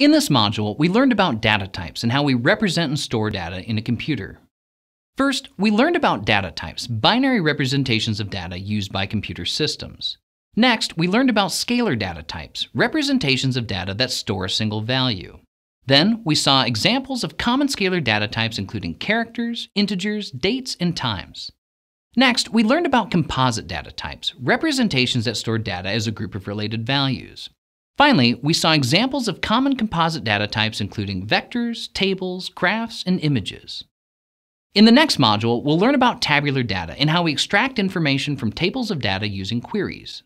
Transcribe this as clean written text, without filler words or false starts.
In this module, we learned about data types and how we represent and store data in a computer. First, we learned about data types, binary representations of data used by computer systems. Next, we learned about scalar data types, representations of data that store a single value. Then, we saw examples of common scalar data types including characters, integers, dates, and times. Next, we learned about composite data types, representations that store data as a group of related values. Finally, we saw examples of common composite data types including vectors, tables, graphs, and images. In the next module, we'll learn about tabular data and how we extract information from tables of data using queries.